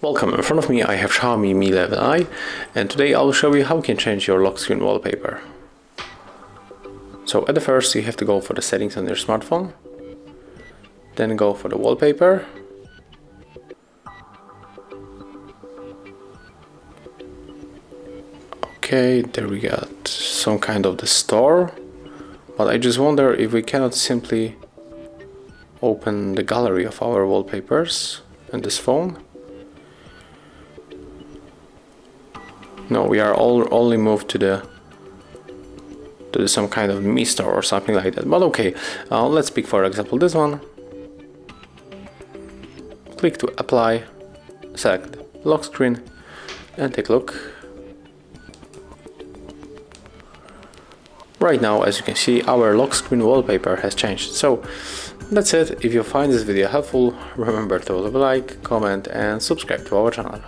Welcome, in front of me I have Xiaomi Mi 11i, and today I will show you how you can change your lock screen wallpaper. So at the first you have to go for the settings on your smartphone, then go for the wallpaper, okay, there we got some kind of the store. But I just wonder if we cannot simply open the gallery of our wallpapers in this phone. No, we are only moved to some kind of Mi store or something like that. But okay, let's pick for example this one. Click to apply, select lock screen, and take a look. Right now, as you can see, our lock screen wallpaper has changed. So that's it. If you find this video helpful, remember to leave a like, comment and subscribe to our channel.